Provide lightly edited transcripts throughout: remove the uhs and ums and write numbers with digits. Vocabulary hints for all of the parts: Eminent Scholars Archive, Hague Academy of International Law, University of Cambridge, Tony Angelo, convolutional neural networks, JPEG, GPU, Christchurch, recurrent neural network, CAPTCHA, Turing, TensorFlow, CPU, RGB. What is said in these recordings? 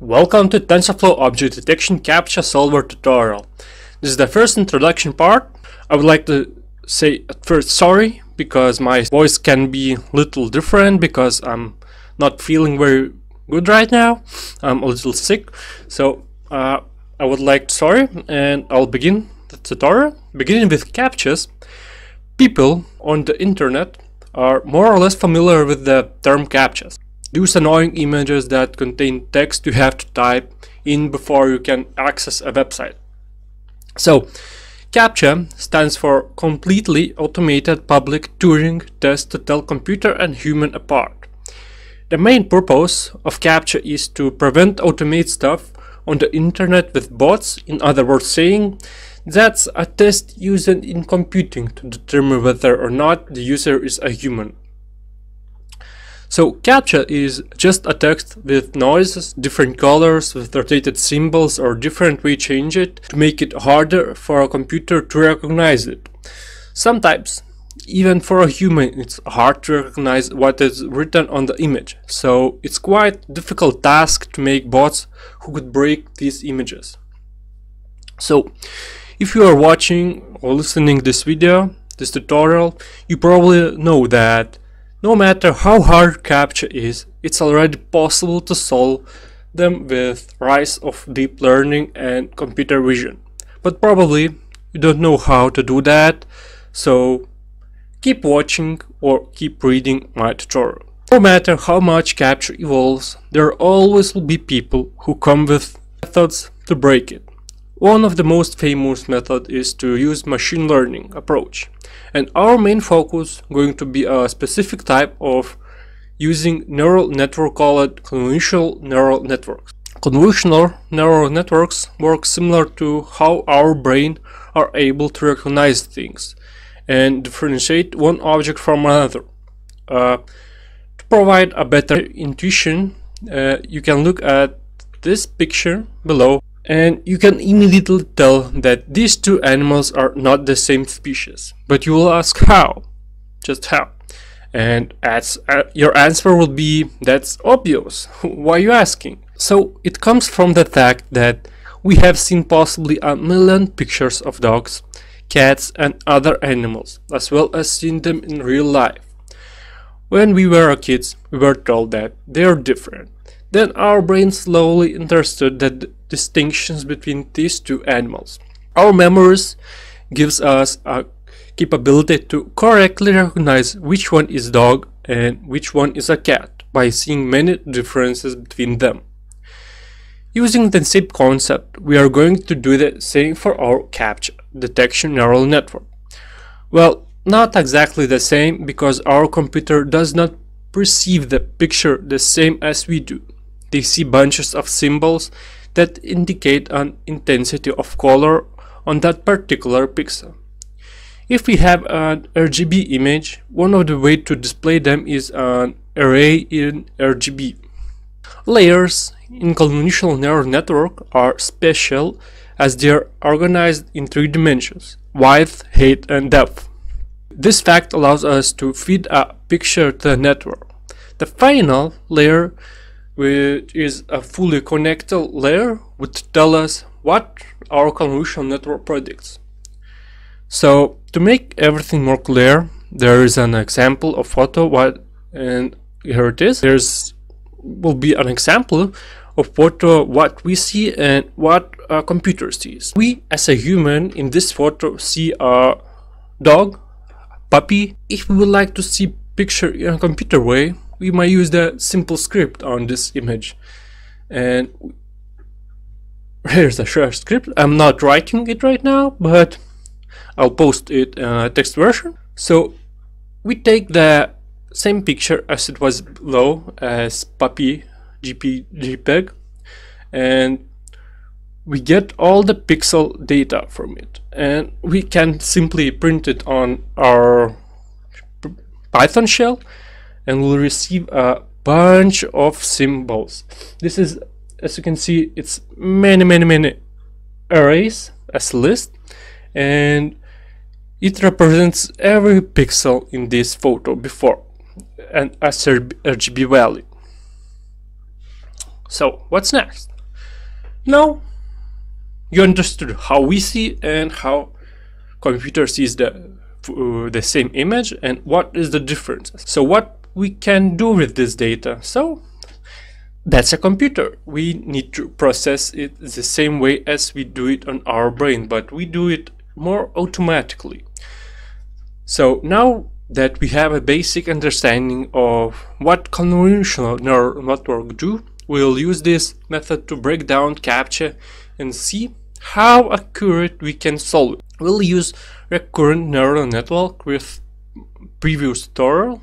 Welcome to TensorFlow Object Detection CAPTCHA Solver tutorial. This is the first introduction part. I would like to say at first sorry because my voice can be a little different because I'm not feeling very good right now. I'm a little sick, so I would like to sorry, and I'll begin the tutorial. Beginning with CAPTCHAs, people on the internet are more or less familiar with the term CAPTCHAs. Those annoying images that contain text you have to type in before you can access a website. So, CAPTCHA stands for Completely Automated Public Turing Test to Tell Computer and Human Apart. The main purpose of CAPTCHA is to prevent automate stuff on the internet with bots, in other words saying, that's a test used in computing to determine whether or not the user is a human. So CAPTCHA is just a text with noises, different colors, with rotated symbols or different way change it to make it harder for a computer to recognize it. Sometimes, even for a human, it's hard to recognize what is written on the image, so it's quite difficult task to make bots who could break these images. So, if you are watching or listening this video, this tutorial, you probably know that no matter how hard CAPTCHA is, it's already possible to solve them with rise of deep learning and computer vision. But probably you don't know how to do that, so keep watching or keep reading my tutorial. No matter how much CAPTCHA evolves, there always will be people who come with methods to break it. One of the most famous methods is to use machine learning approach, and our main focus going to be a specific type of using neural network called convolutional neural networks. Convolutional neural networks work similar to how our brain are able to recognize things and differentiate one object from another. To provide a better intuition, you can look at this picture below. And you can immediately tell that these two animals are not the same species. But you will ask how? Just how? And your answer will be, that's obvious, why are you asking? So it comes from the fact that we have seen possibly a million pictures of dogs, cats and other animals, as well as seen them in real life. When we were kids, we were told that they are different. Then our brain slowly understood the distinctions between these two animals. Our memories gives us a capability to correctly recognize which one is dog and which one is a cat by seeing many differences between them. Using the same concept, we are going to do the same for our CAPTCHA detection neural network. Well, not exactly the same because our computer does not perceive the picture the same as we do. They see bunches of symbols that indicate an intensity of color on that particular pixel. If we have an RGB image, one of the ways to display them is an array in RGB. Layers in convolutional neural network are special as they are organized in three dimensions: width, height and depth. This fact allows us to feed a picture to the network. The final layer, which is a fully connected layer, would tell us what our convolutional network predicts. So, to make everything more clear, there is an example of photo, and here it is. There's will be an example of photo what we see and what a computer sees. We, as a human, in this photo see a dog, puppy. If we would like to see picture in a computer way, we might use the simple script on this image. And here's the share script. I'm not writing it right now, but I'll post it text version. So we take the same picture as it was below as puppy JPEG, and we get all the pixel data from it, and we can simply print it on our Python shell, and we'll receive a bunch of symbols. This is, as you can see, it's many arrays as a list, and it represents every pixel in this photo before and as RGB value. So what's next? Now you understood how we see and how computer sees the same image and what is the difference. So what we can do with this data? So that's a computer. We need to process it the same way as we do it on our brain, but we do it more automatically. So now that we have a basic understanding of what convolutional neural network do, we'll use this method to break down CAPTCHA and see how accurate we can solve it. We'll use recurrent neural network with previous tutorial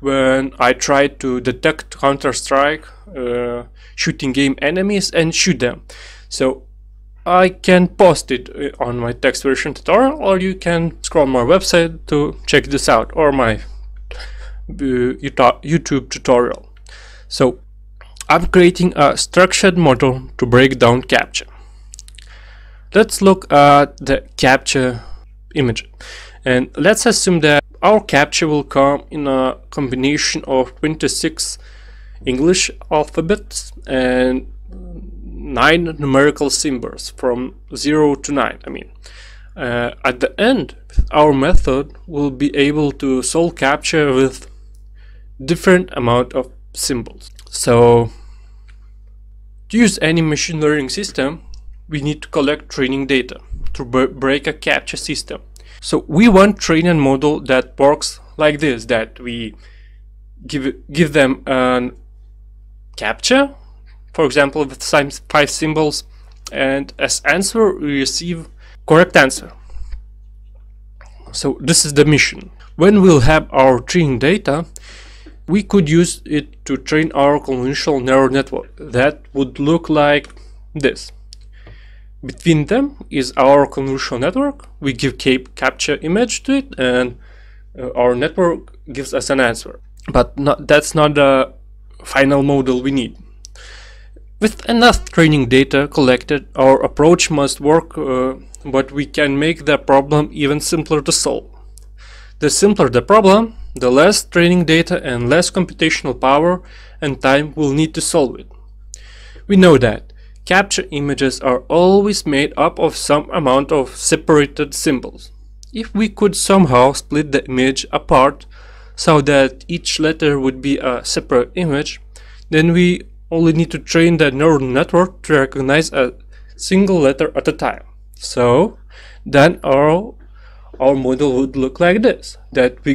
when I tried to detect Counter-Strike shooting game enemies and shoot them. So I can post it on my text version tutorial, or you can scroll my website to check this out, or my YouTube tutorial. So I'm creating a structured model to break down CAPTCHA. Let's look at the CAPTCHA image, and let's assume that our CAPTCHA will come in a combination of 26 English alphabets and 9 numerical symbols from 0 to 9. At the end, our method will be able to solve CAPTCHA with different amount of symbols. So to use any machine learning system, we need to collect training data to break a CAPTCHA system. So we want train a model that works like this, that we give them an CAPTCHA, for example, with 5 symbols, and as answer we receive correct answer. So this is the mission. When we'll have our training data, we could use it to train our convolutional neural network. That would look like this. Between them is our convolutional network. We give CAPTCHA image to it, and our network gives us an answer. But that's not the final model we need. With enough training data collected, our approach must work, but we can make the problem even simpler to solve. The simpler the problem, the less training data and less computational power and time we'll need to solve it. We know that CAPTCHA images are always made up of some amount of separated symbols. If we could somehow split the image apart so that each letter would be a separate image, then we only need to train the neural network to recognize a single letter at a time. So then our model would look like this, that we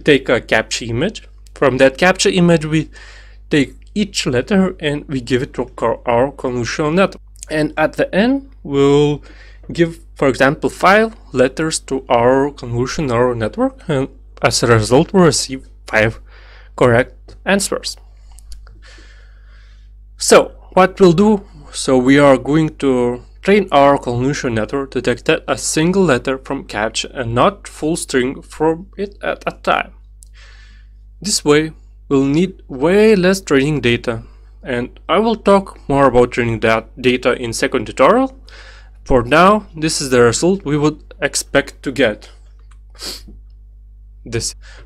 take a CAPTCHA image. From that CAPTCHA image we take each letter and we give it to our convolutional network. And at the end we'll give, for example, 5 letters to our convolutional neural network, and as a result we'll receive 5 correct answers. So what we'll do, so we are going to train our convolutional network to detect a single letter from CAPTCHA and not full string from it at a time. This way we'll need way less training data, and I will talk more about training that data in second tutorial. For now, this is the result we would expect to get.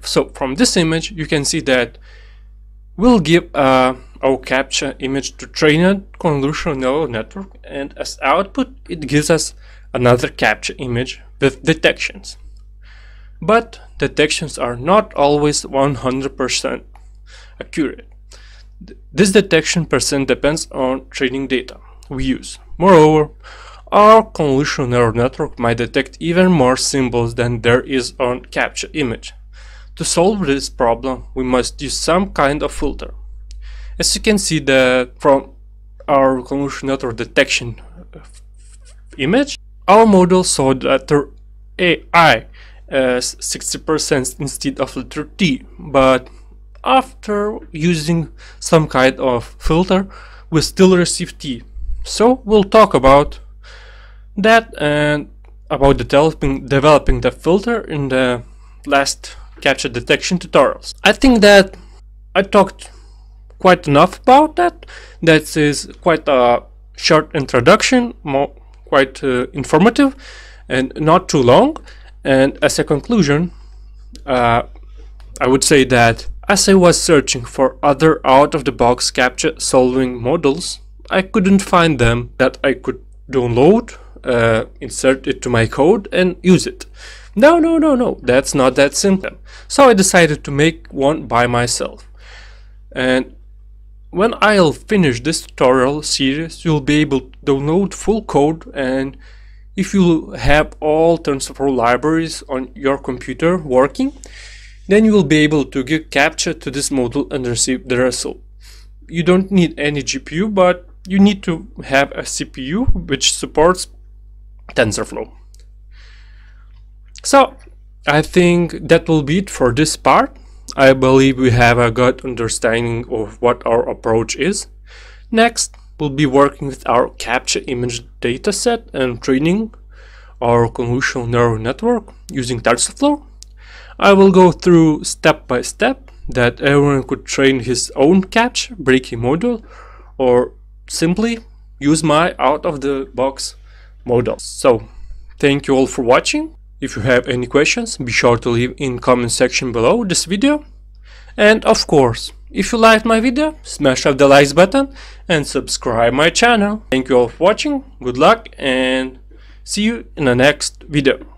So from this image you can see that we'll give our CAPTCHA image to train a convolutional neural network, and as output it gives us another CAPTCHA image with detections. But detections are not always 100% accurate. This detection percent depends on training data we use. Moreover, our convolutional neural network might detect even more symbols than there is on CAPTCHA image. To solve this problem, we must use some kind of filter. As you can see, from our convolutional network detection image, our model saw the letter AI as 60% instead of letter T. But after using some kind of filter, we still receive T. So we'll talk about that and about developing the filter in the last CAPTCHA detection tutorials. I think that I talked quite enough about that. That is quite a short introduction, quite informative and not too long. And as a conclusion, I would say that As I was searching for other out-of-the-box CAPTCHA solving models, I couldn't find them that I could download, insert it to my code and use it. No, that's not that simple. So I decided to make one by myself. And when I'll finish this tutorial series, you'll be able to download full code, and if you have all TensorFlow libraries on your computer working, then you will be able to give CAPTCHA to this model and receive the result. You don't need any GPU, but you need to have a CPU which supports TensorFlow. So I think that will be it for this part. I believe we have a good understanding of what our approach is. Next, we'll be working with our CAPTCHA image dataset and training our convolutional neural network using TensorFlow. I will go through step by step that everyone could train his own CAPTCHA breaking model or simply use my out-of-the-box model. So thank you all for watching. If you have any questions, be sure to leave in comment section below this video. And of course, if you liked my video, smash up the likes button and subscribe my channel. Thank you all for watching, good luck, and see you in the next video.